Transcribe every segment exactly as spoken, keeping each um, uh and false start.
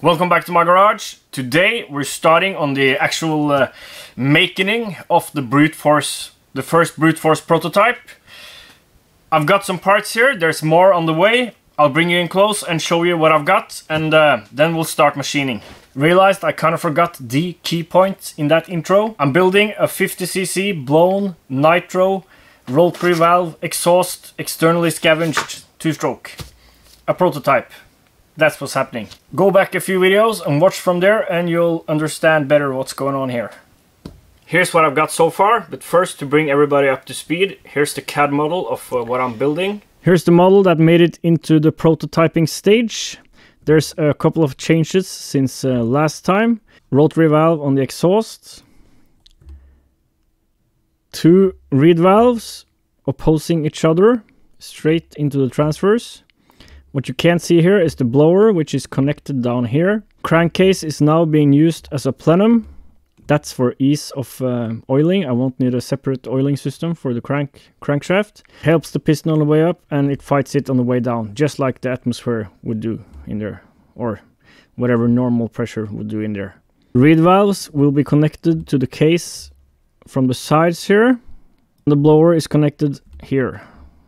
Welcome back to my garage. Today we're starting on the actual uh, making of the brute force, the first brute force prototype. I've got some parts here, there's more on the way. I'll bring you in close and show you what I've got, and uh, then we'll start machining. Realized I kind of forgot the key point in that intro. I'm building a fifty C C blown nitro roll-free valve exhaust externally scavenged two-stroke. A prototype. That's what's happening. Go back a few videos and watch from there and you'll understand better what's going on here. Here's what I've got so far, but first, to bring everybody up to speed, here's the C A D model of uh, what I'm building. Here's the model that made it into the prototyping stage. There's a couple of changes since uh, last time. Rotary valve on the exhaust. Two reed valves opposing each other straight into the transfers. What you can't see here is the blower, which is connected down here. Crankcase is now being used as a plenum. That's for ease of uh, oiling. I won't need a separate oiling system for the crank crankshaft. Helps the piston on the way up and it fights it on the way down, just like the atmosphere would do in there, or whatever normal pressure would do in there. Reed valves will be connected to the case from the sides here. The blower is connected here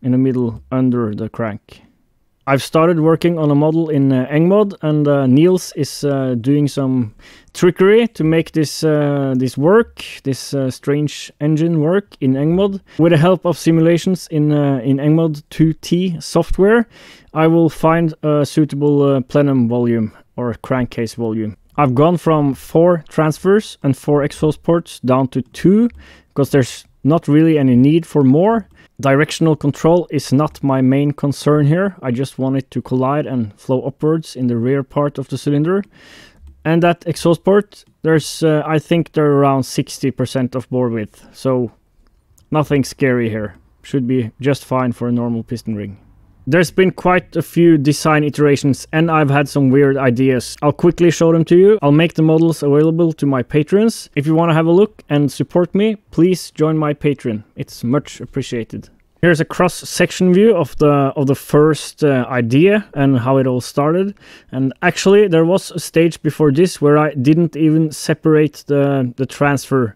in the middle under the crank. I've started working on a model in uh, Engmod, and uh, Niels is uh, doing some trickery to make this uh, this work, this uh, strange engine work in Engmod. With the help of simulations in uh, in Engmod two T software, I will find a suitable uh, plenum volume or crankcase volume. I've gone from four transfers and four exhaust ports down to two, because there's not really any need for more. Directional control is not my main concern here. I just want it to collide and flow upwards in the rear part of the cylinder. And that exhaust port, there's uh, I think they're around sixty percent of bore width, so nothing scary here. Should be just fine for a normal piston ring. There's been quite a few design iterations and I've had some weird ideas. I'll quickly show them to you. I'll make the models available to my patrons. If you want to have a look and support me, please join my Patreon. It's much appreciated. Here's a cross-section view of the of the first uh, idea and how it all started. And actually there was a stage before this where I didn't even separate the, the transfer,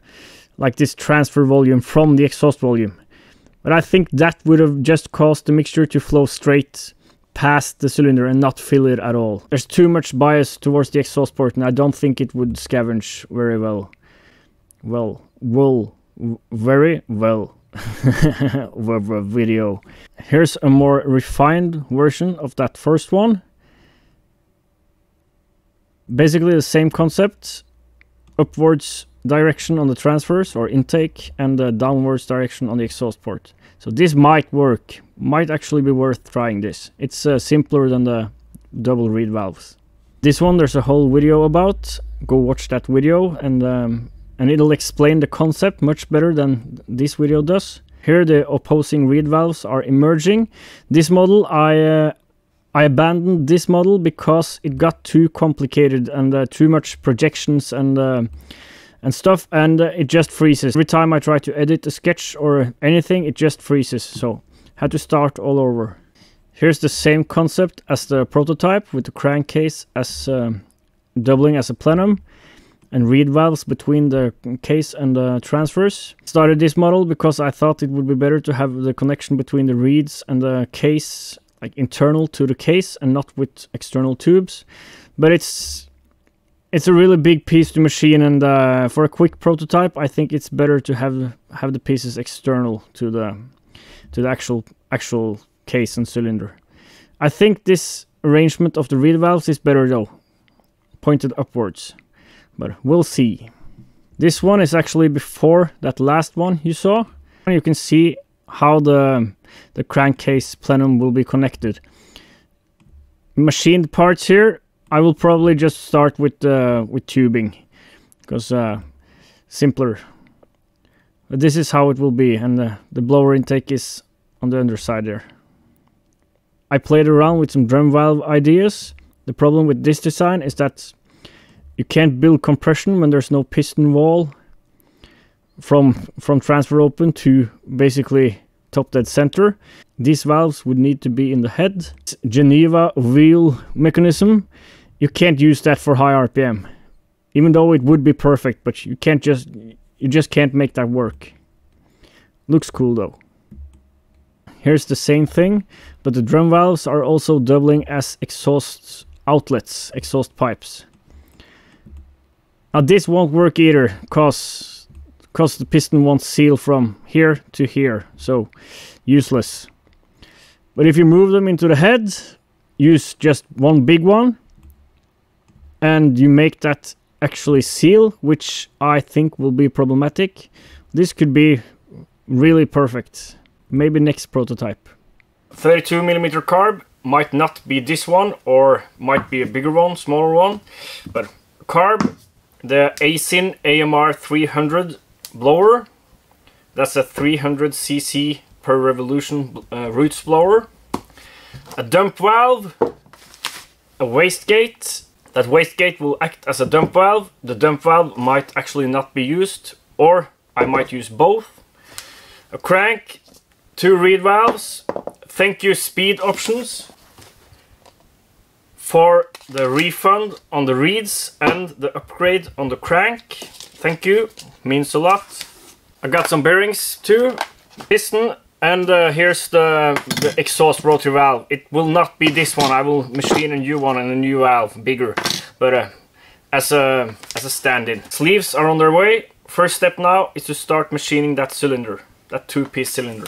like this transfer volume from the exhaust volume. But I think that would have just caused the mixture to flow straight past the cylinder and not fill it at all. There's too much bias towards the exhaust port and I don't think it would scavenge very well. Well, well, very well. Video. Here's a more refined version of that first one. Basically the same concept. Upwards direction on the transfers or intake and the downwards direction on the exhaust port. So this might work, might actually be worth trying this. It's uh, simpler than the double reed valves. This one there's a whole video about, go watch that video, and um, and it'll explain the concept much better than this video does. Here the opposing reed valves are emerging. This model I uh, I abandoned this model because it got too complicated and uh, too much projections and uh, and stuff, and uh, it just freezes. Every time I try to edit a sketch or anything, it just freezes, so had to start all over. Here's the same concept as the prototype, with the crankcase as uh, doubling as a plenum and reed valves between the case and the transfers. Started this model because I thought it would be better to have the connection between the reeds and the case, like internal to the case and not with external tubes, but it's It's a really big piece to machine, and uh, for a quick prototype, I think it's better to have have the pieces external to the to the actual actual case and cylinder. I think this arrangement of the reed valves is better though, pointed upwards, but we'll see. This one is actually before that last one you saw, and you can see how the the crankcase plenum will be connected. Machined parts here. I will probably just start with uh, with tubing, because uh, simpler. But this is how it will be, and the, the blower intake is on the underside there. I played around with some drum valve ideas. The problem with this design is that you can't build compression when there's no piston wall from from transfer open to basically top dead center. These valves would need to be in the head. Geneva wheel mechanism, you can't use that for high R P M, even though it would be perfect, but you can't just you just can't make that work. Looks cool though. Here's the same thing, but the drum valves are also doubling as exhaust outlets, exhaust pipes. Now this won't work either, cause because the piston won't seal from here to here, so useless. But if you move them into the head, use just one big one, and you make that actually seal, which I think will be problematic. This could be really perfect. Maybe next prototype. thirty-two millimeter carb might not be this one, or might be a bigger one, smaller one, but carb, the Aisin A M R three hundred blower, that's a three hundred c c per revolution uh, roots blower, a dump valve, a wastegate. That wastegate will act as a dump valve. The dump valve might actually not be used, or I might use both. A crank, two reed valves, thank you speed options for the refund on the reeds and the upgrade on the crank. Thank you, means a lot. I got some bearings too, piston, and uh, here's the, the exhaust rotary valve. It will not be this one. I will machine a new one and a new valve, bigger, but uh, as a as a stand-in. Sleeves are on their way. First step now is to start machining that cylinder, that two-piece cylinder.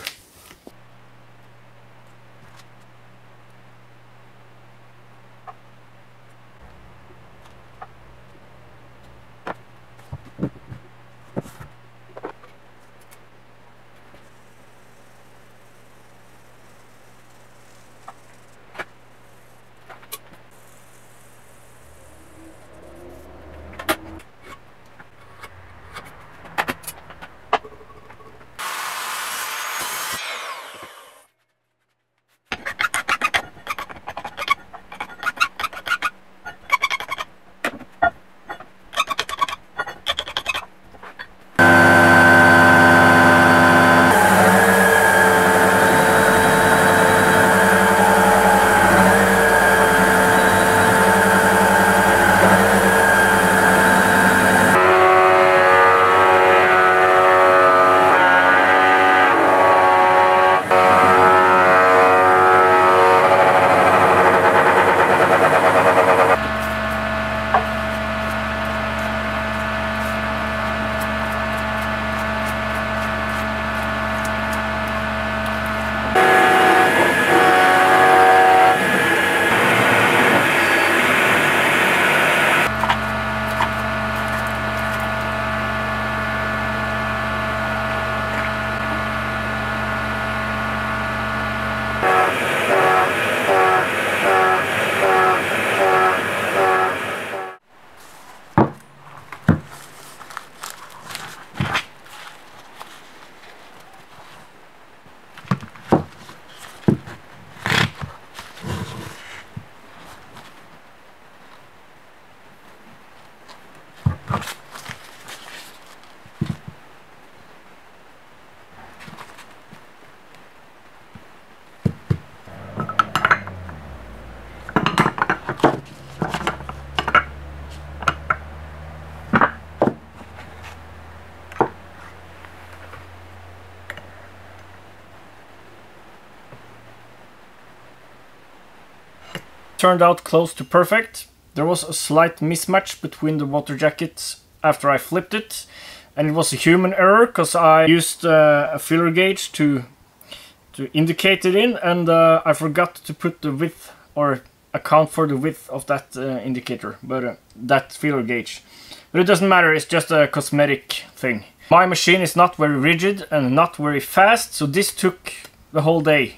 Turned out close to perfect. There was a slight mismatch between the water jackets after I flipped it, and it was a human error because I used uh, a filler gauge to to indicate it in, and uh, I forgot to put the width or account for the width of that uh, indicator, but uh, that filler gauge. But it doesn't matter, it's just a cosmetic thing. My machine is not very rigid and not very fast, so this took the whole day.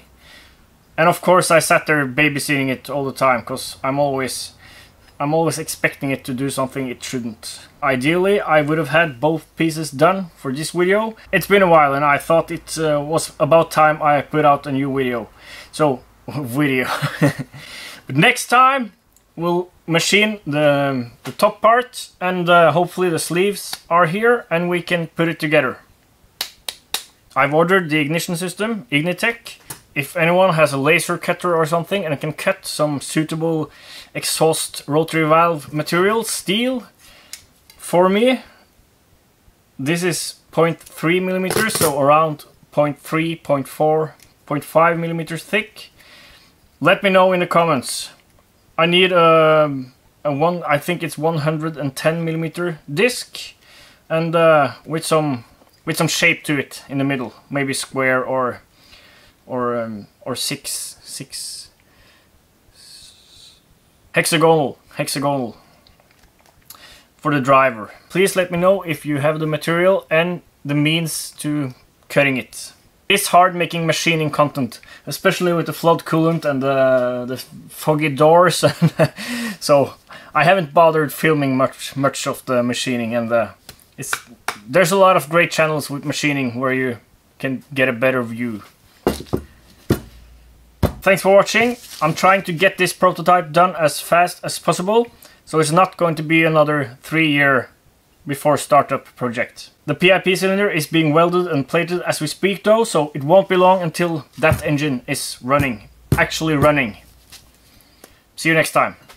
And of course I sat there babysitting it all the time, because I'm always I'm always expecting it to do something it shouldn't. Ideally I would have had both pieces done for this video. It's been a while and I thought it uh, was about time I put out a new video. So video. But next time we'll machine the, the top part, and uh, hopefully the sleeves are here and we can put it together. I've ordered the ignition system, Ignitech. If anyone has a laser cutter or something and can cut some suitable exhaust rotary valve material, steel, for me, this is zero point three millimeters, so around zero point three, zero point four, zero point five millimeters thick. Let me know in the comments. I need a, a one, I think it's one hundred ten millimeter disc, and uh, with some with some shape to it in the middle, maybe square or or um, or six six hexagonal hexagonal for the driver. Please let me know if you have the material and the means to cutting it. It's hard making machining content, especially with the flood coolant and the, the foggy doors. So I haven't bothered filming much much of the machining, and the, it's there's a lot of great channels with machining where you can get a better view. Thanks for watching. I'm trying to get this prototype done as fast as possible, so it's not going to be another three year before startup project. The P I P cylinder is being welded and plated as we speak though, so it won't be long until that engine is running, actually running. See you next time.